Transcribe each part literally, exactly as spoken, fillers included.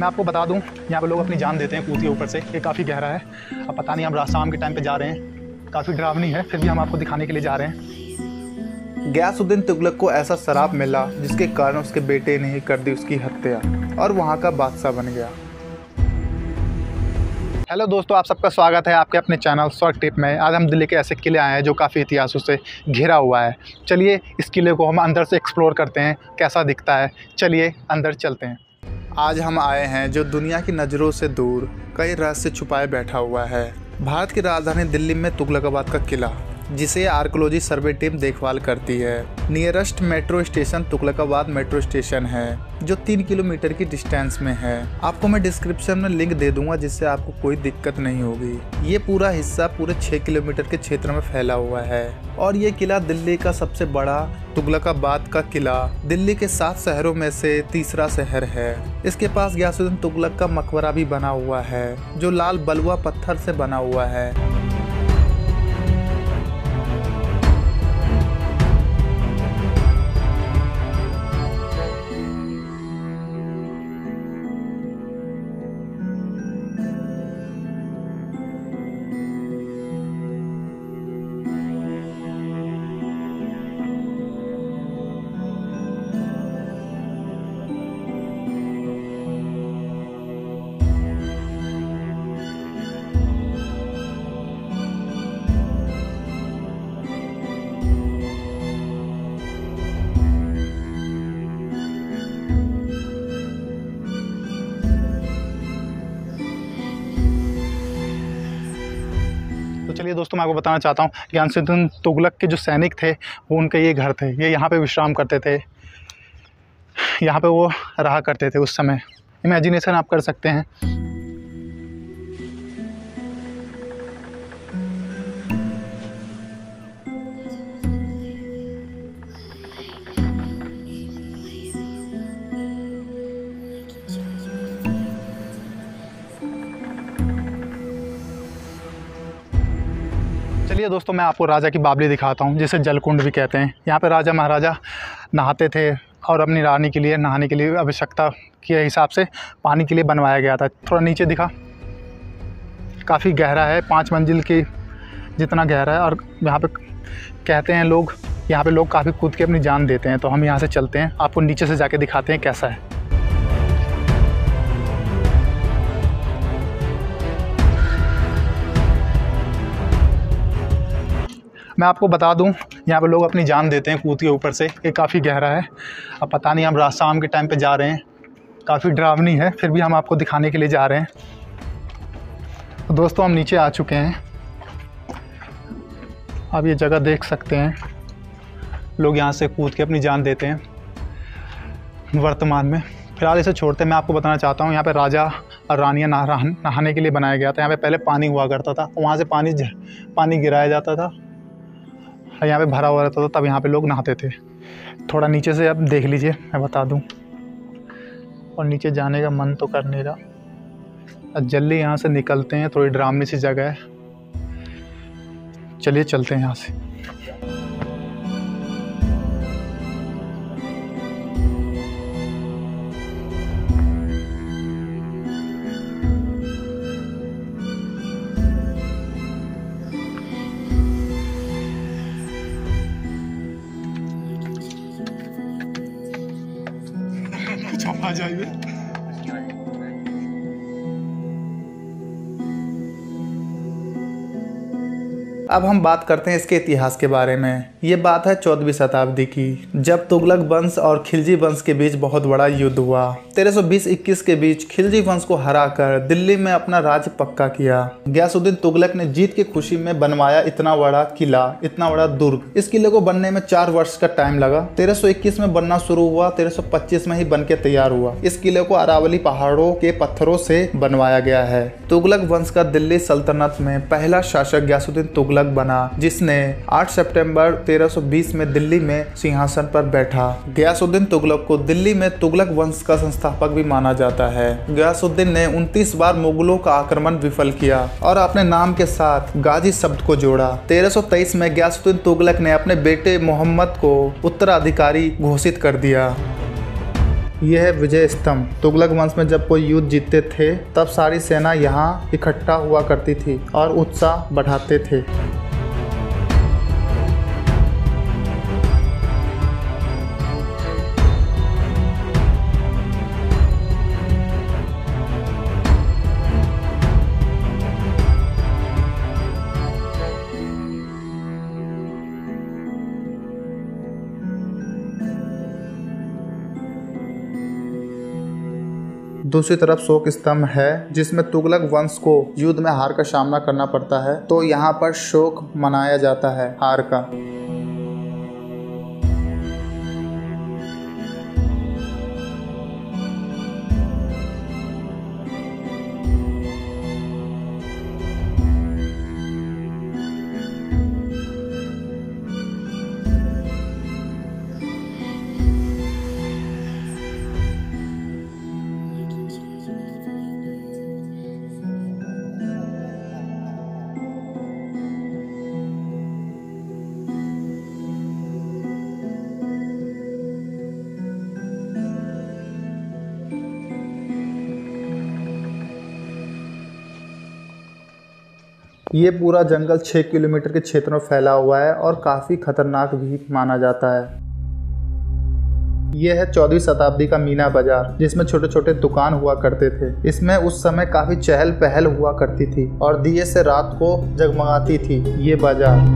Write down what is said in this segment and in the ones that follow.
मैं आपको बता दूं यहाँ पे लोग अपनी जान देते हैं कूद के ऊपर से, ये काफ़ी गहरा है। अब पता नहीं हम शाम के टाइम पे जा रहे हैं, काफ़ी डरावनी है, फिर भी हम आपको दिखाने के लिए जा रहे हैं। गयासुद्दीन तुगलक को ऐसा शराब मिला जिसके कारण उसके बेटे ने कर दी उसकी हत्या और वहाँ का बादशाह बन गया। हेलो दोस्तों, आप सबका स्वागत है आपके अपने चैनल शॉर्ट ट्रिप में। आज हम दिल्ली के ऐसे किले आए हैं जो काफ़ी इतिहासों से घिरा हुआ है। चलिए इस किले को हम अंदर से एक्सप्लोर करते हैं, कैसा दिखता है, चलिए अंदर चलते हैं। आज हम आए हैं जो दुनिया की नज़रों से दूर कई रहस्य छुपाए बैठा हुआ है, भारत की राजधानी दिल्ली में तुगलकाबाद का किला, जिसे आर्कियोलॉजी सर्वे टीम देखभाल करती है। Nearest metro station Tughlakabad metro station है जो तीन किलोमीटर की डिस्टेंस में है। आपको मैं डिस्क्रिप्शन में लिंक दे दूंगा जिससे आपको कोई दिक्कत नहीं होगी। ये पूरा हिस्सा पूरे छः किलोमीटर के क्षेत्र में फैला हुआ है और ये किला दिल्ली का सबसे बड़ा तुगलकाबाद का किला दिल्ली के सात शहरों में से तीसरा शहर है। इसके पास गयासुद्दीन तुगलक का मकबरा भी बना हुआ है जो लाल बलुआ पत्थर से बना हुआ है। चलिए दोस्तों, मैं आपको बताना चाहता हूँ गयासुद्दीन तुगलक के जो सैनिक थे वो उनके ये घर थे, ये यहाँ पे विश्राम करते थे, यहाँ पे वो रहा करते थे उस समय। इमेजिनेशन आप कर सकते हैं। चलिए दोस्तों, मैं आपको राजा की बावली दिखाता हूँ जिसे जलकुंड भी कहते हैं। यहाँ पे राजा महाराजा नहाते थे और अपनी रानी के लिए नहाने के लिए आवश्यकता के हिसाब से पानी के लिए बनवाया गया था। थोड़ा नीचे दिखा, काफ़ी गहरा है, पाँच मंजिल की जितना गहरा है। और यहाँ पे कहते हैं लोग, यहाँ पे लोग काफ़ी कूद के अपनी जान देते हैं। तो हम यहाँ से चलते हैं, आपको नीचे से जाके दिखाते हैं कैसा है। मैं आपको बता दूं यहाँ पे लोग अपनी जान देते हैं कूद के ऊपर से, ये काफ़ी गहरा है। अब पता नहीं हम शाम के टाइम पे जा रहे हैं, काफ़ी डरावनी है, फिर भी हम आपको दिखाने के लिए जा रहे हैं। तो दोस्तों हम नीचे आ चुके हैं, आप ये जगह देख सकते हैं, लोग यहाँ से कूद के अपनी जान देते हैं वर्तमान में। फिलहाल इसे छोड़ते हैं। मैं आपको बताना चाहता हूँ यहाँ पर राजा और रानियाँ नहाने के लिए बनाया गया था। यहाँ पर पहले पानी हुआ करता था, वहाँ से पानी पानी गिराया जाता था, यहाँ पे भरा हुआ रहता था, तब यहाँ पे लोग नहाते थे। थोड़ा नीचे से आप देख लीजिए, मैं बता दूं, और नीचे जाने का मन तो कर नहीं रहा। जल्दी यहाँ से निकलते हैं, थोड़ी डरावनी सी जगह है। चलिए चलते हैं यहाँ से। आ जाइए। अब हम बात करते हैं इसके इतिहास के बारे में। ये बात है चौदहवीं शताब्दी की, जब तुगलक वंश और खिलजी वंश के बीच बहुत बड़ा युद्ध हुआ। तेरह सौ बीस इक्कीस के बीच खिलजी वंश को हराकर दिल्ली में अपना राज्य पक्का किया। गयासुद्दीन तुगलक ने जीत की खुशी में बनवाया इतना बड़ा किला, इतना बड़ा दुर्ग। इस किले को बनने में चार वर्ष का टाइम लगा। तेरह सौ इक्कीस में बनना शुरू हुआ, तेरह सौ पच्चीस में ही बनके तैयार हुआ। इस किले को अरावली पहाड़ों के पत्थरों से बनवाया गया है। तुगलक वंश का दिल्ली सल्तनत में पहला शासक गयासुद्दीन तुगलक बना, जिसने आठ सितंबर तेरह सौ बीस में दिल्ली में सिंहासन पर बैठा। गयासुद्दीन तुगलक को दिल्ली में तुगलक वंश का संस्थापक भी माना जाता है। गयासुद्दीन ने उनतीस बार मुगलों का आक्रमण विफल किया और अपने नाम के साथ गाजी शब्द को जोड़ा। तेरह सौ तेईस में गयासुद्दीन तुगलक ने अपने बेटे मोहम्मद को उत्तराधिकारी घोषित कर दिया। यह है विजय स्तंभ। तुगलक वंश में जब कोई युद्ध जीतते थे तब सारी सेना यहाँ इकट्ठा हुआ करती थी और उत्साह बढ़ाते थे। दूसरी तरफ शोक स्तंभ है जिसमें तुगलक वंश को युद्ध में हार का सामना करना पड़ता है, तो यहाँ पर शोक मनाया जाता है हार का। ये पूरा जंगल छः किलोमीटर के क्षेत्र में फैला हुआ है और काफ़ी खतरनाक भी माना जाता है। यह है चौदहवीं शताब्दी का मीना बाजार जिसमें छोटे छोटे दुकान हुआ करते थे। इसमें उस समय काफ़ी चहल पहल हुआ करती थी और दिए से रात को जगमगाती थी ये बाजार।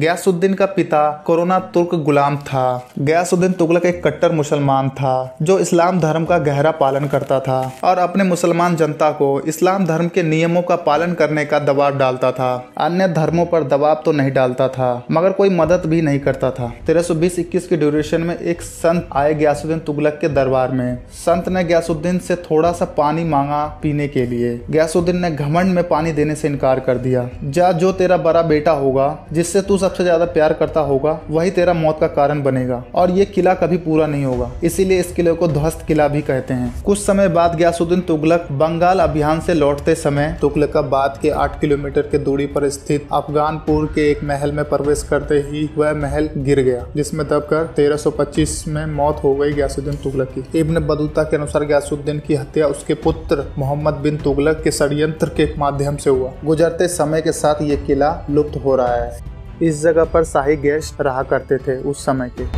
गयासुद्दीन का पिता कोरोना तुर्क गुलाम था। गयासुद्दीन तुगलक एक कट्टर मुसलमान था जो इस्लाम धर्म का गहरा पालन करता था और अपने मुसलमान जनता को इस्लाम धर्म के नियमों का पालन करने का दबाव डालता था। अन्य धर्मों पर दबाव तो नहीं डालता था मगर कोई मदद भी नहीं करता था। तेरह सौ बीस इक्कीस के ड्यूरेशन में एक संत आए गयासुद्दीन तुगलक के दरबार में। संत ने गयासुद्दीन से थोड़ा सा पानी मांगा पीने के लिए। गयासुद्दीन ने घमंड में पानी देने से इनकार कर दिया। जा, जो तेरा बड़ा बेटा होगा जिससे तू सबसे ज्यादा प्यार करता होगा वही तेरा मौत का कारण बनेगा और ये किला कभी पूरा नहीं होगा, इसीलिए इस किले को ध्वस्त किला भी कहते हैं। कुछ समय बाद गयासुद्दीन तुगलक बंगाल अभियान से लौटते समय तुगलकाबाद के आठ किलोमीटर के दूरी पर स्थित अफगानपुर के एक महल में प्रवेश करते ही वह महल गिर गया जिसमें दबकर तेरह सौ पच्चीस में मौत हो गई गयासुद्दीन तुगलक की। इब्न बदूता के अनुसार गयासुद्दीन की हत्या उसके पुत्र मोहम्मद बिन तुगलक के षड्यंत्र के माध्यम से हुआ। गुजरते समय के साथ ये किला लुप्त हो रहा है। इस जगह पर शाही गेस्ट रहा करते थे उस समय के।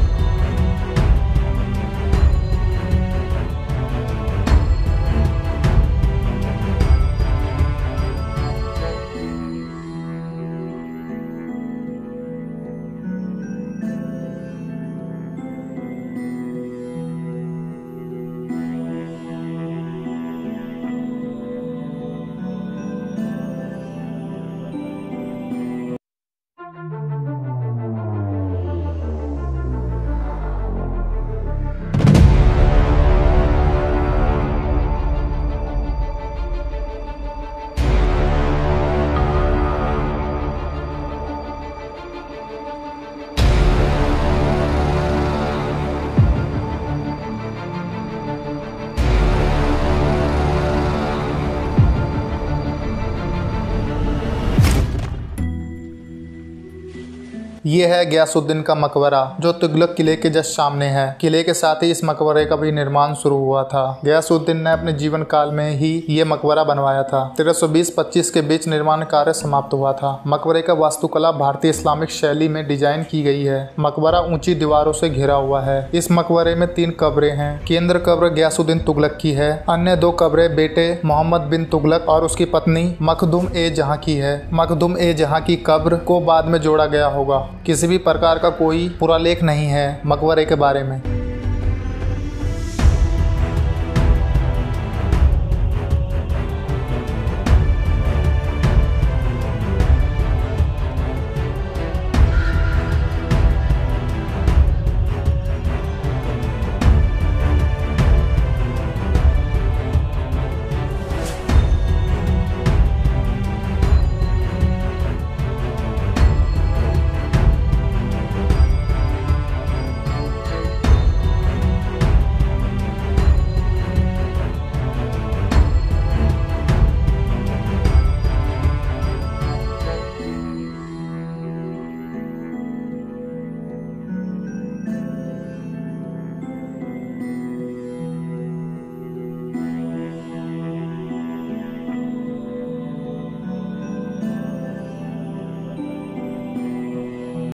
ये है गयासुद्दीन का मकबरा जो तुगलक किले के जस्ट सामने है। किले के साथ ही इस मकबरे का भी निर्माण शुरू हुआ था। गयासुद्दीन ने अपने जीवन काल में ही ये मकबरा बनवाया था। तेरह सौ बीस पच्चीस के बीच निर्माण कार्य समाप्त हुआ था। मकबरे का वास्तुकला भारतीय इस्लामिक शैली में डिजाइन की गई है। मकबरा ऊंची दीवारों से घिरा हुआ है। इस मकबरे में तीन कब्रें हैं। केंद्र कब्र गयासुद्दीन तुगलक की है। अन्य दो कब्रें बेटे मोहम्मद बिन तुगलक और उसकी पत्नी मखदुम ए जहाँ की है। मखदुम ए जहाँ की कब्र को बाद में जोड़ा गया होगा। किसी भी प्रकार का कोई पुरालेख नहीं है मकबरे के बारे में।